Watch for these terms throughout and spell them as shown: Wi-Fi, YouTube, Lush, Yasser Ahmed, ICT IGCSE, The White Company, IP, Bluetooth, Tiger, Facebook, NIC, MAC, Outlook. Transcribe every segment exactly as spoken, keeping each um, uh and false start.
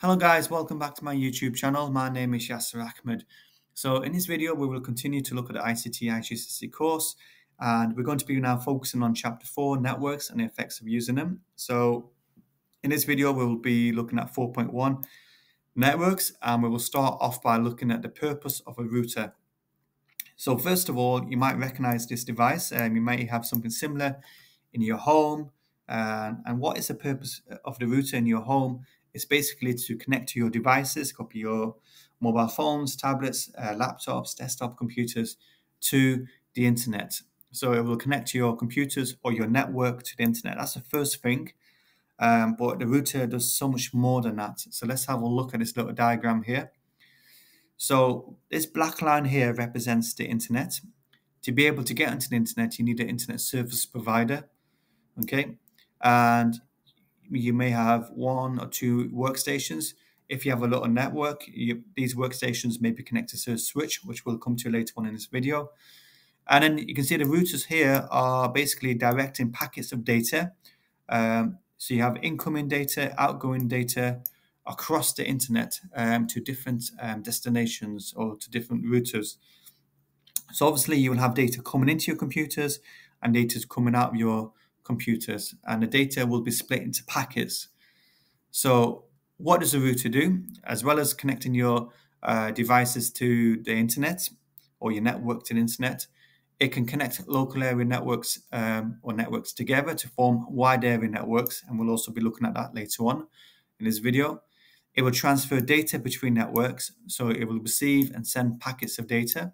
Hello guys, welcome back to my YouTube channel. My name is Yasser Ahmed. So in this video we will continue to look at the I C T I G C S E course, and we're going to be now focusing on chapter four, networks and the effects of using them. So in this video we will be looking at four point one, networks, and we will start off by looking at the purpose of a router. So first of all, you might recognize this device, and um, you might have something similar in your home. Uh, and what is the purpose of the router in your home? It's basically to connect to your devices, copy your mobile phones, tablets, uh, laptops, desktop computers to the internet. So it will connect to your computers or your network to the internet. That's the first thing. Um, but the router does so much more than that. So let's have a look at this little diagram here. So this black line here represents the internet. To be able to get onto the internet, you need an internet service provider. Okay. And you may have one or two workstations. If you have a little network, you, these workstations may be connected to a switch, which we'll come to later on in this video. And then you can see the routers here are basically directing packets of data. Um, so you have incoming data, outgoing data across the internet um, to different um, destinations or to different routers. So obviously you will have data coming into your computers and data coming out of your computers, and the data will be split into packets. So what does a router do? As well as connecting your uh, devices to the internet or your network to the internet, it can connect local area networks um, or networks together to form wide area networks, and we'll also be looking at that later on in this video. It will transfer data between networks, so it will receive and send packets of data.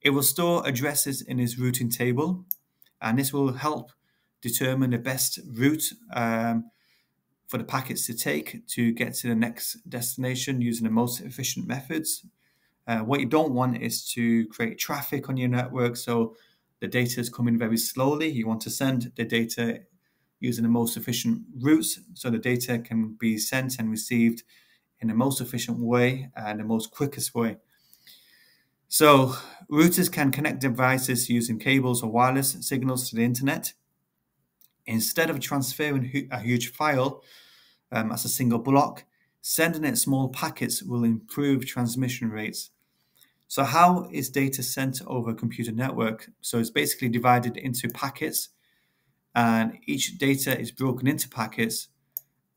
It will store addresses in its routing table, and this will help determine the best route um, for the packets to take to get to the next destination using the most efficient methods. Uh, what you don't want is to create traffic on your network, so the data is coming very slowly. You want to send the data using the most efficient routes, so the data can be sent and received in the most efficient way and the most quickest way. So routers can connect devices using cables or wireless signals to the internet. Instead of transferring hu a huge file um, as a single block, sending it small packets will improve transmission rates. So how is data sent over a computer network? So it's basically divided into packets, and each data is broken into packets,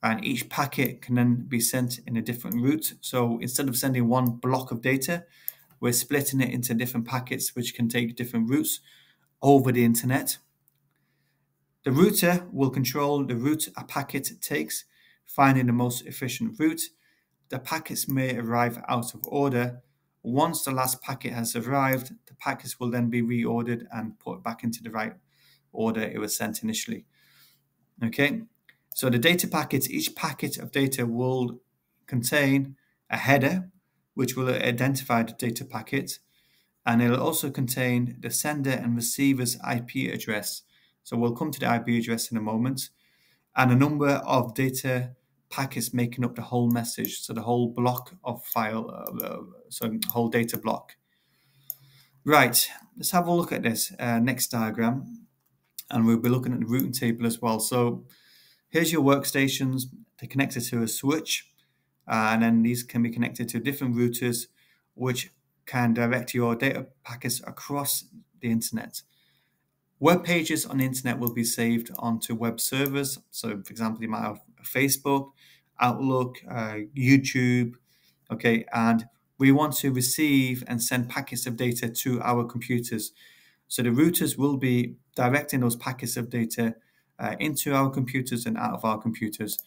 and each packet can then be sent in a different route. So instead of sending one block of data, we're splitting it into different packets which can take different routes over the internet. The router will control the route a packet takes, finding the most efficient route. The packets may arrive out of order. Once the last packet has arrived, the packets will then be reordered and put back into the right order it was sent initially. Okay, so the data packets, each packet of data will contain a header, which will identify the data packet, and it'll also contain the sender and receiver's I P address. So we'll come to the I P address in a moment, and a number of data packets making up the whole message. So the whole block of file, uh, so whole data block. Right, let's have a look at this uh, next diagram, and we'll be looking at the routing table as well. So here's your workstations. They're connected to a switch, uh, and then these can be connected to different routers, which can direct your data packets across the internet. Web pages on the internet will be saved onto web servers. So, for example, you might have Facebook, Outlook, uh, YouTube. Okay, and we want to receive and send packets of data to our computers. So the routers will be directing those packets of data uh, into our computers and out of our computers.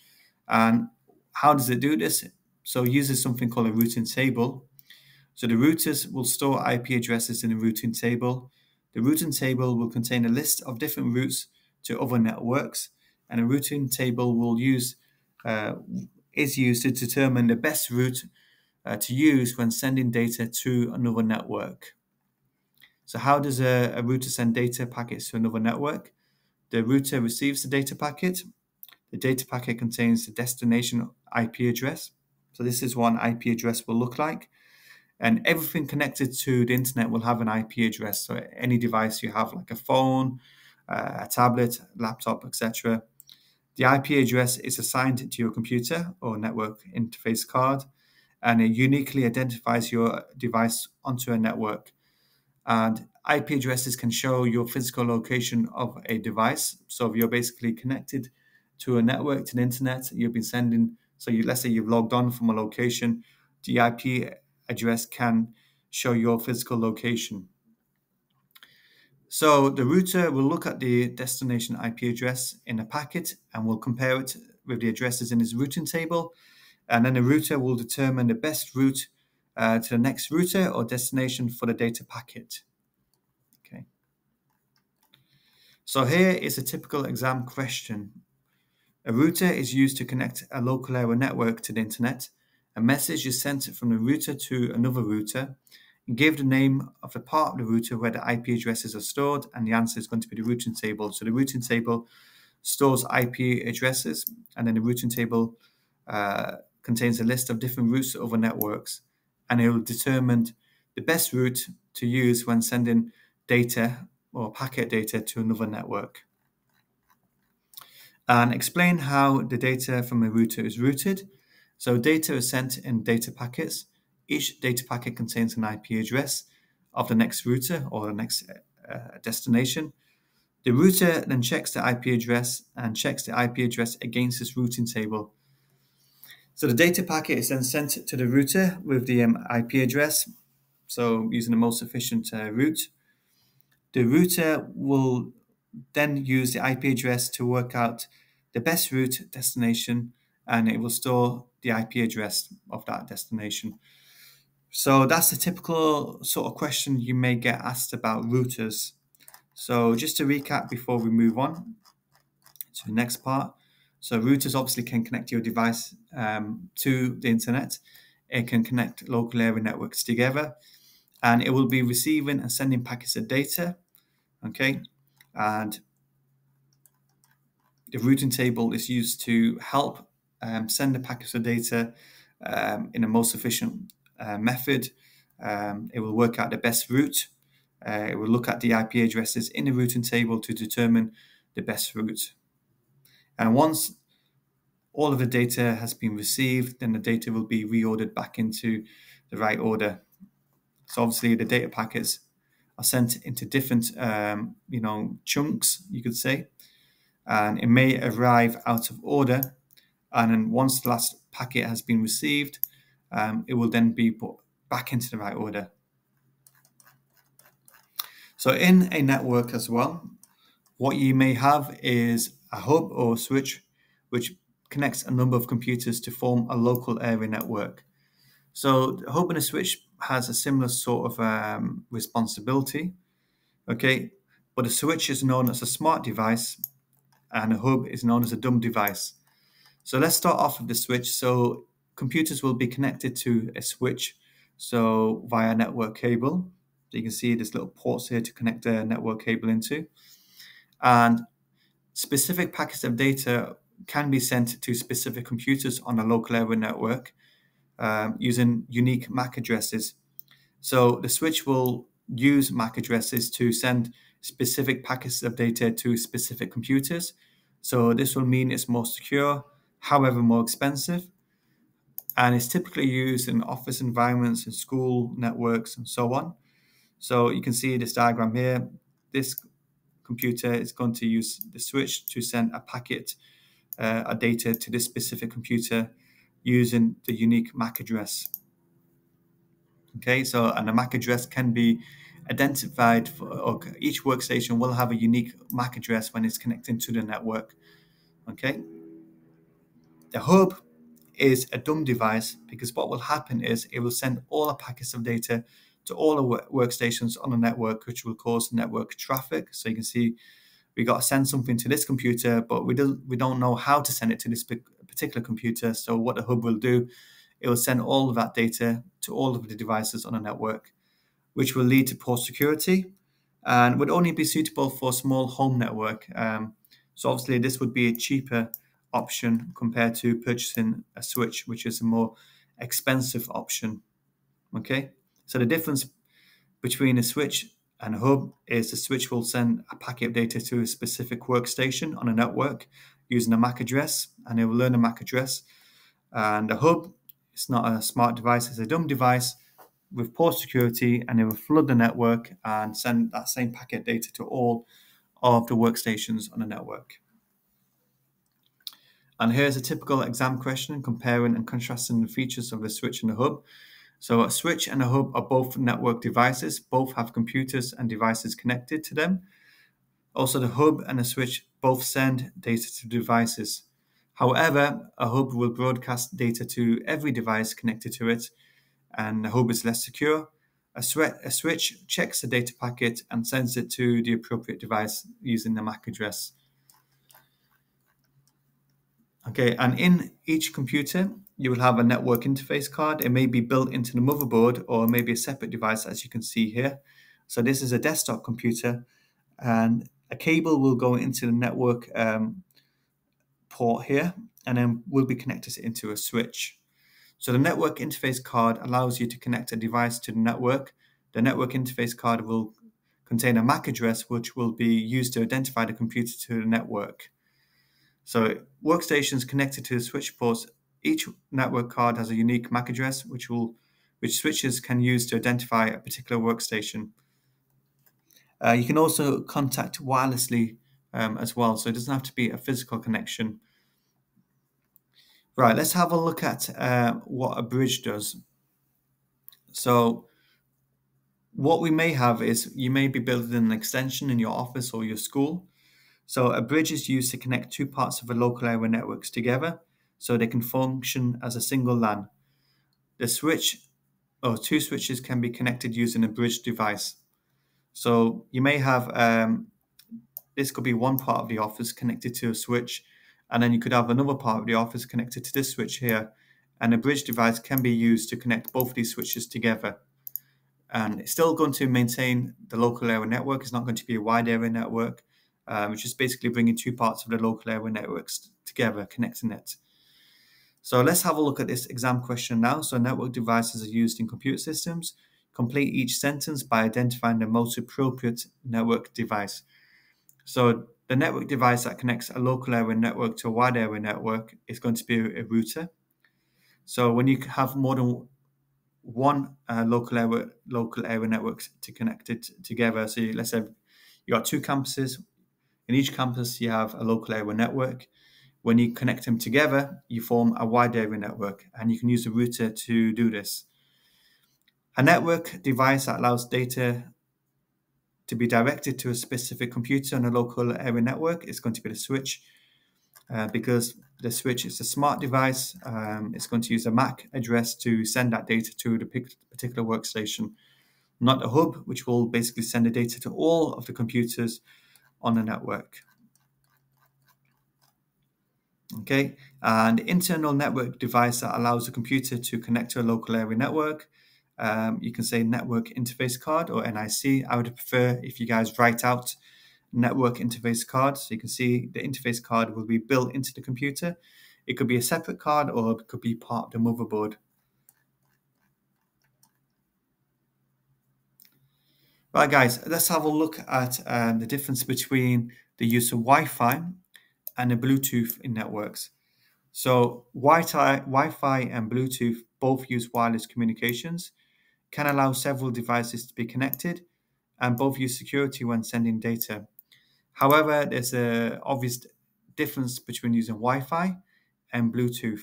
And how does it do this? So it uses something called a routing table. So the routers will store I P addresses in the routing table. The routing table will contain a list of different routes to other networks, and a routing table will use uh, is used to determine the best route uh, to use when sending data to another network. So how does a, a router send data packets to another network? The router receives the data packet. The data packet contains the destination I P address. So this is what an I P address will look like. And everything connected to the internet will have an I P address. So any device you have, like a phone, uh, a tablet, laptop, et cetera, The I P address is assigned to your computer or network interface card, and it uniquely identifies your device onto a network. And I P addresses can show your physical location of a device. So if you're basically connected to a network, to the internet, you've been sending, so you, let's say you've logged on from a location, the I P address can show your physical location. So the router will look at the destination I P address in a packet and will compare it with the addresses in its routing table. And then the router will determine the best route uh, to the next router or destination for the data packet. Okay. So here is a typical exam question. A router is used to connect a local area network to the internet. A message is sent from the router to another router. Give the name of the part of the router where the I P addresses are stored, and the answer is going to be the routing table. So the routing table stores I P addresses, and then the routing table uh, contains a list of different routes over networks, and it will determine the best route to use when sending data or packet data to another network. And explain how the data from a router is routed. So data is sent in data packets. Each data packet contains an I P address of the next router or the next uh, destination. The router then checks the I P address and checks the I P address against this routing table. So the data packet is then sent to the router with the um, I P address, so using the most efficient uh, route. The router will then use the I P address to work out the best route destination, and it will store the I P address of that destination. So that's the typical sort of question you may get asked about routers. So just to recap before we move on to the next part. So routers obviously can connect your device um, to the internet. It can connect local area networks together, and it will be receiving and sending packets of data. Okay. And the routing table is used to help um, send the packets of data um, in the most efficient Uh, method. Um, it will work out the best route. Uh, it will look at the I P addresses in the routing table to determine the best route. And once all of the data has been received, then the data will be reordered back into the right order. So obviously the data packets are sent into different, um, you know, chunks, you could say, and it may arrive out of order. And then once the last packet has been received, Um, it will then be put back into the right order. So in a network as well, what you may have is a hub or a switch which connects a number of computers to form a local area network. So the hub and a switch has a similar sort of um, responsibility, okay? But a switch is known as a smart device and a hub is known as a dumb device. So let's start off with the switch. So computers will be connected to a switch, so via network cable. So you can see there's little ports here to connect the network cable into. And specific packets of data can be sent to specific computers on a local area network um, using unique M A C addresses. So the switch will use M A C addresses to send specific packets of data to specific computers. So this will mean it's more secure, however more expensive. And it's typically used in office environments, in school networks, and so on. So you can see this diagram here. This computer is going to use the switch to send a packet uh, of data to this specific computer using the unique M A C address. Okay, so and a M A C address can be identified for, or each workstation will have a unique M A C address when it's connecting to the network. Okay, the hub is a dumb device, because what will happen is it will send all the packets of data to all the workstations on the network, which will cause network traffic. So you can see we got to send something to this computer, but we don't we don't know how to send it to this particular computer. So what the hub will do, it will send all of that data to all of the devices on a network, which will lead to poor security and would only be suitable for a small home network. Um, so obviously this would be a cheaper option compared to purchasing a switch, which is a more expensive option. Okay, so the difference between a switch and a hub is the switch will send a packet of data to a specific workstation on a network using a M A C address, and it will learn a M A C address. And a hub, it's not a smart device, it's a dumb device with poor security, and it will flood the network and send that same packet data to all of the workstations on the network. And here's a typical exam question comparing and contrasting the features of the switch and the hub. So a switch and a hub are both network devices, both have computers and devices connected to them. Also, the hub and the switch both send data to devices. However, a hub will broadcast data to every device connected to it, and the hub is less secure. A, a switch checks the data packet and sends it to the appropriate device using the M A C address. Okay, and in each computer, you will have a network interface card. It may be built into the motherboard or maybe a separate device, as you can see here. So this is a desktop computer, and a cable will go into the network um, port here, and then will be connected into a switch. So the network interface card allows you to connect a device to the network. The network interface card will contain a M A C address, which will be used to identify the computer to the network. So workstations connected to the switch ports, each network card has a unique M A C address, which will, which switches can use to identify a particular workstation. Uh, you can also contact wirelessly um, as well, so it doesn't have to be a physical connection. Right, let's have a look at uh, what a bridge does. So what we may have is you may be building an extension in your office or your school. So a bridge is used to connect two parts of a local area networks together so they can function as a single LAN. The switch or two switches can be connected using a bridge device. So you may have, um, this could be one part of the office connected to a switch, and then you could have another part of the office connected to this switch here. And a bridge device can be used to connect both of these switches together. And it's still going to maintain the local area network. It's not going to be a wide area network. Um, which is basically bringing two parts of the local area networks together, connecting it. So let's have a look at this exam question now. So network devices are used in computer systems. Complete each sentence by identifying the most appropriate network device. So the network device that connects a local area network to a wide area network is going to be a router. So when you have more than one uh, local area local area networks to connect it together, so you, let's say you got two campuses. In each campus, you have a local area network. When you connect them together, you form a wide area network, and you can use a router to do this. A network device that allows data to be directed to a specific computer on a local area network is going to be the switch, uh, because the switch is a smart device. Um, it's going to use a M A C address to send that data to the particular workstation, not the hub, which will basically send the data to all of the computers on the network. Okay, and internal network device that allows the computer to connect to a local area network. Um, you can say network interface card or N I C. I would prefer if you guys write out network interface card, so you can see the interface card will be built into the computer. It could be a separate card, or it could be part of the motherboard. Right, guys, let's have a look at um, the difference between the use of Wi-Fi and the Bluetooth in networks. So Wi-Fi and Bluetooth both use wireless communications, can allow several devices to be connected, and both use security when sending data. However, there's an obvious difference between using Wi-Fi and Bluetooth.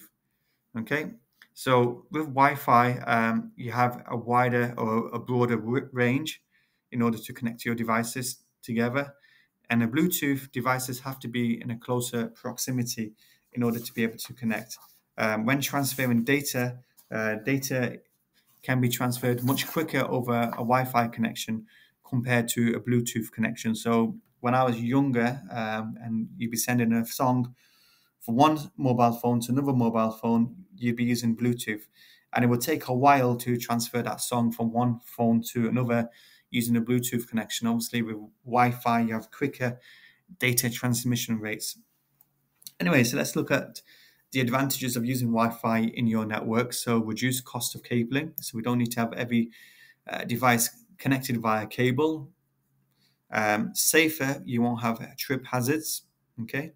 Okay, so with Wi-Fi, um, you have a wider or a broader range in order to connect your devices together. And a Bluetooth devices have to be in a closer proximity in order to be able to connect. Um, when transferring data, uh, data can be transferred much quicker over a Wi-Fi connection compared to a Bluetooth connection. So when I was younger, um, and you'd be sending a song from one mobile phone to another mobile phone, you'd be using Bluetooth. And it would take a while to transfer that song from one phone to another using a Bluetooth connection. Obviously, with Wi-Fi, you have quicker data transmission rates. Anyway, so let's look at the advantages of using Wi-Fi in your network. So reduce cost of cabling. So we don't need to have every uh, device connected via cable. Um, safer, you won't have trip hazards. Okay.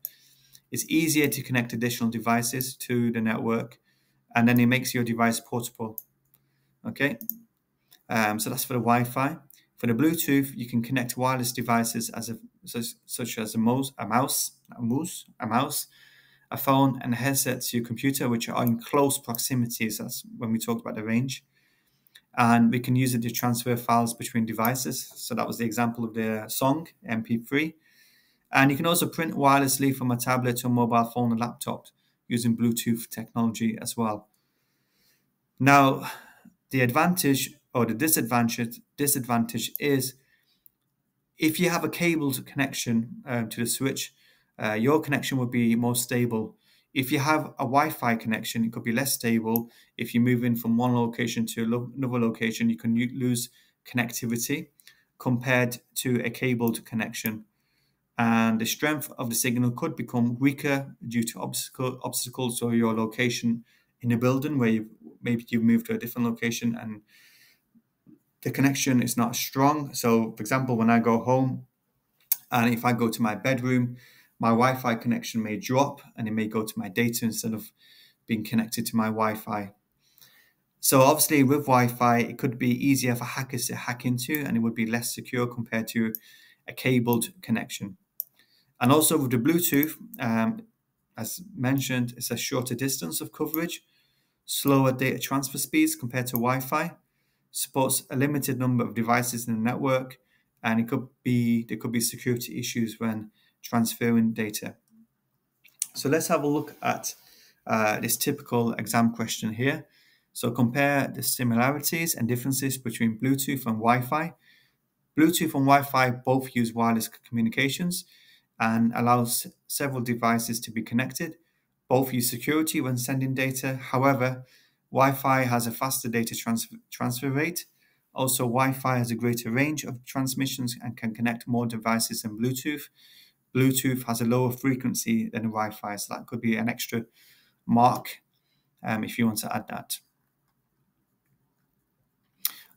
It's easier to connect additional devices to the network, and then it makes your device portable. Okay, um, so that's for the Wi-Fi. For the Bluetooth, you can connect wireless devices as a, such, such as a mouse, a mouse, a mouse, a mouse, a phone, and a headset to your computer, which are in close proximities. That's when we talked about the range. And we can use it to transfer files between devices. So that was the example of the song, M P three. And you can also print wirelessly from a tablet or mobile phone or laptop using Bluetooth technology as well. Now, the advantage or the disadvantage, disadvantage is if you have a cabled connection um, to the switch, uh, your connection would be more stable. If you have a Wi-Fi connection, it could be less stable. If you move in from one location to another location, you can lose connectivity compared to a cabled connection. And the strength of the signal could become weaker due to obstacle, obstacles or your location in a building where you maybe you've moved to a different location and the connection is not strong. So, for example, when I go home and if I go to my bedroom, my Wi-Fi connection may drop and it may go to my data instead of being connected to my Wi-Fi. So obviously with Wi-Fi, it could be easier for hackers to hack into and it would be less secure compared to a cabled connection. And also with the Bluetooth, um, as mentioned, it's a shorter distance of coverage, slower data transfer speeds compared to Wi-Fi, supports a limited number of devices in the network, and it could be there could be security issues when transferring data. So let's have a look at uh, this typical exam question here. So compare the similarities and differences between Bluetooth and Wi-Fi. Bluetooth and Wi-Fi both use wireless communications and allows several devices to be connected. Both use security when sending data. However, Wi-Fi has a faster data transfer, transfer rate. Also, Wi-Fi has a greater range of transmissions and can connect more devices than Bluetooth. Bluetooth has a lower frequency than Wi-Fi, so that could be an extra mark um, if you want to add that.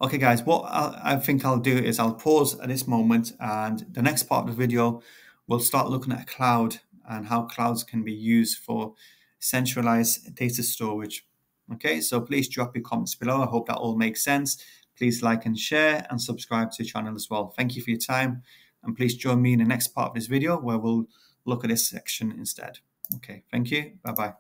Okay, guys, what I'll, I think I'll do is I'll pause at this moment, and the next part of the video, we'll start looking at cloud and how clouds can be used for centralized data storage. Okay, so please drop your comments below. I hope that all makes sense. Please like and share and subscribe to the channel as well. Thank you for your time. And please join me in the next part of this video where we'll look at this section instead. Okay, thank you. Bye-bye.